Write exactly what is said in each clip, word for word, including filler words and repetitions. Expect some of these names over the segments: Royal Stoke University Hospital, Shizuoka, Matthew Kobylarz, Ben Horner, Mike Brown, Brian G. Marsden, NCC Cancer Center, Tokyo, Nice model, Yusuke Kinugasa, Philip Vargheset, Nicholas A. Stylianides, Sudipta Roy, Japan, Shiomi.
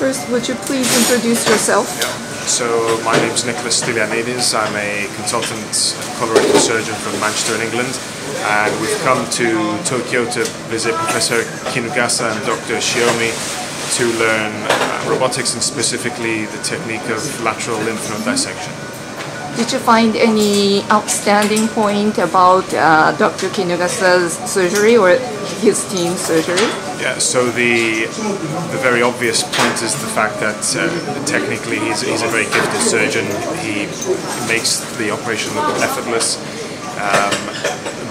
First, would you please introduce yourself? Yeah. So, my name's Nicholas Stylianides. I'm a consultant colorectal surgeon from Manchester in England. And we've come to Tokyo to visit Professor Kinugasa and Doctor Shiomi to learn uh, robotics and specifically the technique of lateral lymph node dissection. Did you find any outstanding point about uh, Doctor Kinugasa's surgery or his team's surgery? Yeah, so the, the very obvious point is the fact that uh, technically he's, he's a very gifted surgeon. He makes the operation look effortless. Um,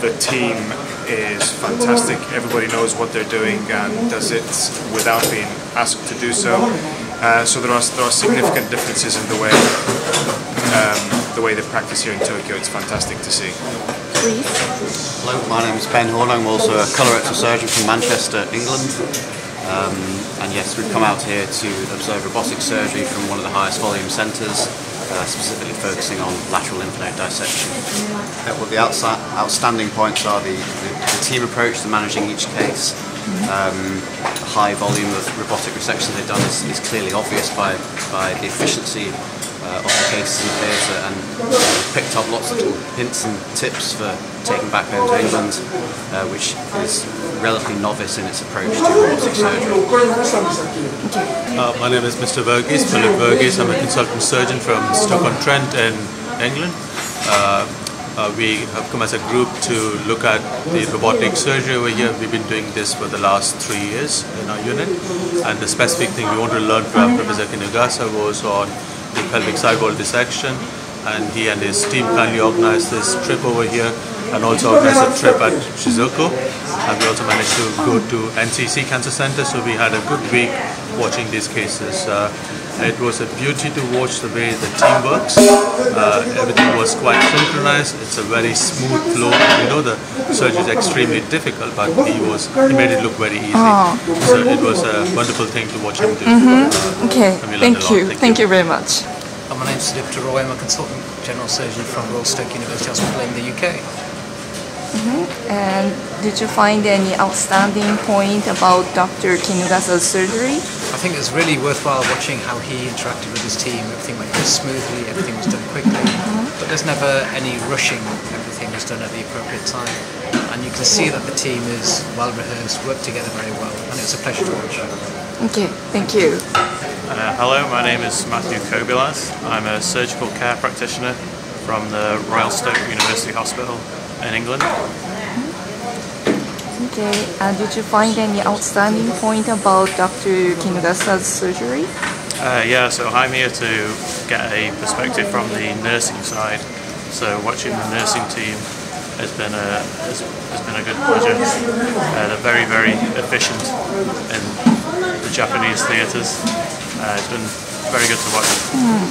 the team is fantastic. Everybody knows what they're doing and does it without being asked to do so. Uh, so there are, there are significant differences in the way um, the way they practice here in Tokyo. It's fantastic to see. Please. Hello, my name is Ben Horner. I'm also a colorectal surgeon from Manchester, England. Um, and yes, we've come out here to observe robotic surgery from one of the highest volume centres, uh, specifically focusing on lateral lymph node dissection. Uh, well, the outstanding points are the, the, the team approach to managing each case. Um, the high volume of robotic resection they've done is, is clearly obvious by, by the efficiency Uh, of the cases in theatre, and uh, picked up lots of little hints and tips for taking back home to England, uh, which is relatively novice in its approach to robotic surgery. Uh, my name is Mister Vargheset, Philip Vargheset. I'm a consultant surgeon from Stoke-on-Trent in England. Uh, uh, we have come as a group to look at the robotic surgery over here. We've been doing this for the last three years in our unit, and the specific thing we want to learn from Professor Kinugasa was on the pelvic side wall dissection, and he and his team kindly organized this trip over here and also organized a trip at Shizuoka, and we also managed to go to N C C Cancer Center, so we had a good week watching these cases. Uh, it was a beauty to watch the way the team works. Uh, everything was quite synchronized. It's a very smooth flow. You know, the surgery is extremely difficult, but he was he made it look very easy. Oh. So it was a wonderful thing to watch him do. Mm-hmm. uh, okay, thank you. Thank, thank you very much. Uh, my name's Sudipta Roy. I'm a consultant general surgeon from Royal Stoke University Hospital in the U K. Mm-hmm. And did you find any outstanding point about Doctor Kinugasa's surgery? I think it was really worthwhile watching how he interacted with his team. Everything went smoothly, everything was done quickly, mm-hmm. but there's never any rushing. Everything was done at the appropriate time. And you can see that the team is well rehearsed, worked together very well, and it was a pleasure to watch. Okay, thank you. Uh, hello, my name is Matthew Kobylarz. I'm a surgical care practitioner from the Royal Stoke University Hospital in England. Okay, and did you find any outstanding point about Doctor Kinugasa's surgery? Uh, yeah, so I'm here to get a perspective from the nursing side. So watching the nursing team has been a has, has been a good pleasure. Uh, they're very very efficient in the Japanese theatres. Uh, it's been very good to watch. Mm.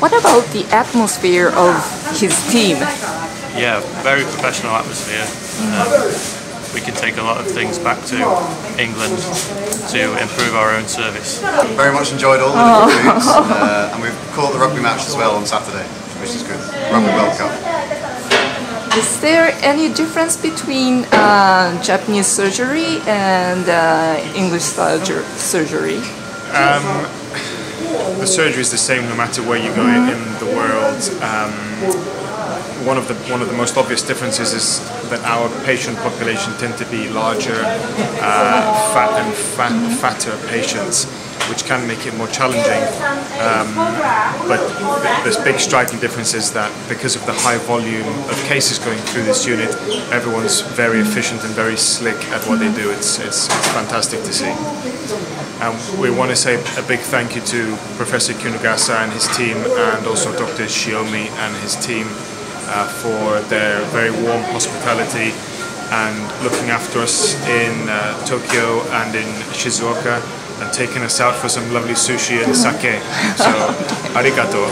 What about the atmosphere of his team? Yeah, very professional atmosphere. Um, we can take a lot of things back to England to improve our own service. Very much enjoyed all the different groups, uh, and we've caught the rugby match as well on Saturday, which is good. Rugby World Cup. Is there any difference between uh, Japanese surgery and uh, English surgery? Um, The surgery is the same no matter where you go in the world. Um, one of the one of the most obvious differences is that our patient population tend to be larger, uh, fat and fat, fatter patients, which can make it more challenging. Um, but there's big striking difference is that because of the high volume of cases going through this unit, everyone's very efficient and very slick at what they do. It's it's, it's fantastic to see. And we want to say a big thank you to Professor Kinugasa and his team, and also Doctor Shiomi and his team uh, for their very warm hospitality and looking after us in uh, Tokyo and in Shizuoka, and taking us out for some lovely sushi and sake. So, arigato.